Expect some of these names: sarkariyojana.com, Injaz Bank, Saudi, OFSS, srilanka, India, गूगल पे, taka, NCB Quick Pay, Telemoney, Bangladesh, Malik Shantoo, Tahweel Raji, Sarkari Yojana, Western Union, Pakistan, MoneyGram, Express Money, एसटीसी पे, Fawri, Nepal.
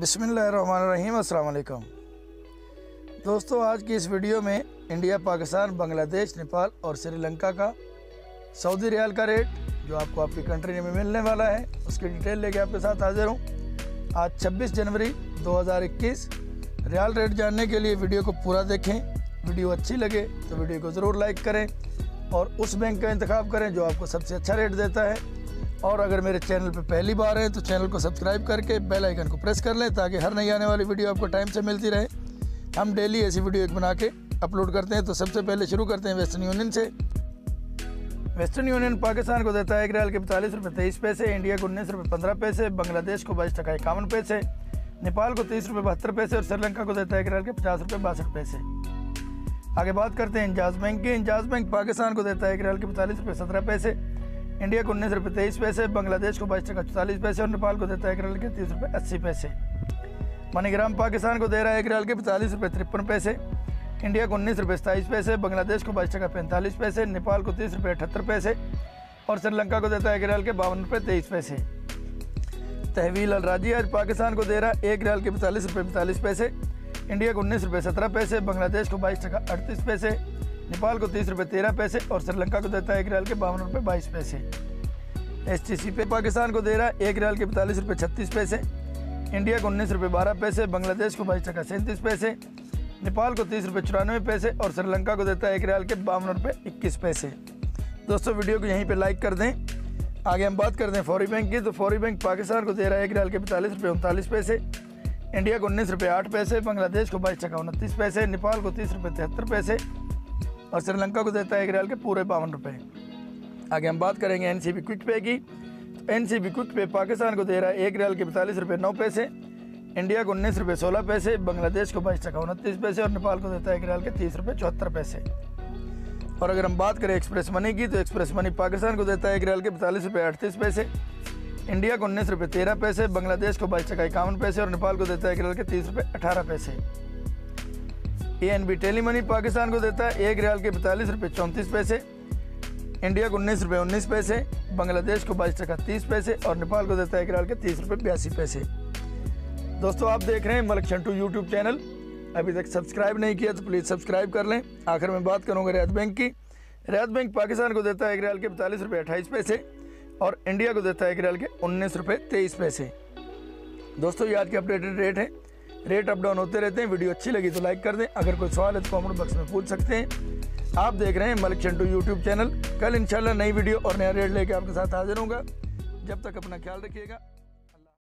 बिस्मिल्लाहिर्रहमानिर्रहीम अस्सलाम वालेकुम दोस्तों, आज की इस वीडियो में इंडिया, पाकिस्तान, बांग्लादेश, नेपाल और श्रीलंका का सऊदी रियाल का रेट जो आपको आपकी कंट्री में मिलने वाला है उसकी डिटेल लेके आपके साथ हाजिर हूँ। आज 26 जनवरी 2021 रियाल रेट जानने के लिए वीडियो को पूरा देखें। वीडियो अच्छी लगे तो वीडियो को ज़रूर लाइक करें और उस बैंक का इंतखाब करें जो आपको सबसे अच्छा रेट देता है। और अगर मेरे चैनल पर पहली बार हैं तो चैनल को सब्सक्राइब करके बेल आइकन को प्रेस कर लें ताकि हर नई आने वाली वीडियो आपको टाइम से मिलती रहे। हम डेली ऐसी वीडियो एक बना के अपलोड करते हैं। तो सबसे पहले शुरू करते हैं वेस्टर्न यूनियन से। वेस्टर्न यूनियन पाकिस्तान को देता है 1 रियाल के 45 रुपये 23 पैसे, इंडिया को 19 रुपये 15 पैसे, बांग्लादेश को 22 टका 51 पैसे, नेपाल को 30 रुपये 72 पैसे और श्रीलंका को देता है 1 रियाल के 50 रुपये 62 पैसे। आगे बात करते हैं इंजाज बैंक की। इंजाज बैंक पाकिस्तान को देता है 1 रियाल के 45 रुपये 17 पैसे, इंडिया को 19 रुपये 23 पैसे, बांग्लादेश को 22 टका 44 पैसे और नेपाल को देता है 1 रियाल के 30 रुपये 80 पैसे। मनीग्राम पाकिस्तान को दे रहा है 1 रियाल के 45 रुपये 53 पैसे, इंडिया को 19 रुपये 27 पैसे, बांग्लादेश को 22 टका 45 पैसे, नेपाल को 30 रुपये 78 पैसे और श्रीलंका को देता है 1 रियाल के 52 रुपये 23 पैसे। तहवील राजी आज पाकिस्तान को दे रहा है 1 रियाल के 45 रुपये 45 पैसे, इंडिया को 19 रुपये 17 पैसे, बांग्लादेश को 22 टका 38 पैसे, नेपाल को 30 रुपये 13 पैसे और श्रीलंका को देता है 1 रियाल के 52 रुपये 22 पैसे। एसटीसी पे पाकिस्तान को दे रहा है 1 रियाल के 45 रुपये 36 पैसे, इंडिया को 19 रुपये 12 पैसे, बांग्लादेश को 22 टका 37 पैसे, नेपाल को 30 रुपये 94 पैसे और श्रीलंका को देता है 1 रियाल के 52 रुपये 21 पैसे। दोस्तों वीडियो को यहीं पे लाइक कर दें। आगे हम बात करते हैं फौरी बैंक की। तो फौरी बैंक पाकिस्तान को दे रहा है 1 रियाल के 45 रुपये 39 पैसे, इंडिया को 19 रुपये 8 पैसे, बांग्लादेश को 22 टका 29 पैसे, नेपाल को 30 रुपये 73 पैसे और श्रीलंका को देता है 1 रियाल के पूरे 52 रुपये। आगे हम बात करेंगे एनसीबी क्विक पे की। तो एनसीबी क्विक पे पाकिस्तान को दे रहा है 1 रियाल के 45 रुपये 9 पैसे, इंडिया को 19 रुपये 16 पैसे, बांग्लादेश को 22 टका 29 पैसे और नेपाल को देता है 1 रियाल के 30 रुपये 74 पैसे। और अगर हम बात करें एक्सप्रेस मनी की, तो एक्सप्रेस मनी पाकिस्तान को देता है 1 रियाल के 45 रुपये 38 पैसे, इंडिया को 19 रुपये 13 पैसे, बांग्लादेश को 22 टका 51 पैसे और नेपाल को देता है 1 रियाल के 30 रुपये 18 पैसे। एनबी टेलीमनी पाकिस्तान को देता है 1 रियाल के 45 रुपये 34 पैसे, इंडिया को 19 रुपये 19 पैसे, बांग्लादेश को 22 टका 30 पैसे और नेपाल को देता है 1 रियाल के 30 रुपये 82 पैसे। दोस्तों आप देख रहे हैं मलिक शंटू यूट्यूब चैनल। अभी तक सब्सक्राइब नहीं किया तो प्लीज़ सब्सक्राइब कर लें। आखिर में बात करूंगा रियात बैंक की। रियात बैंक पाकिस्तान को देता है 1 रियाल के 45 रुपये 28 पैसे और इंडिया को देता है 1 रियाल के 19 रुपये 23 पैसे। दोस्तों ये आज के अपडेटेड रेट है। रेट अप डाउन होते रहते हैं। वीडियो अच्छी लगी तो लाइक कर दें। अगर कोई सवाल है तो कॉमेंट बॉक्स में पूछ सकते हैं। आप देख रहे हैं मलिक शंटू यूट्यूब चैनल। कल इंशाल्लाह नई वीडियो और नया रेट लेकर आपके साथ हाजिर होगा। जब तक अपना ख्याल रखिएगा।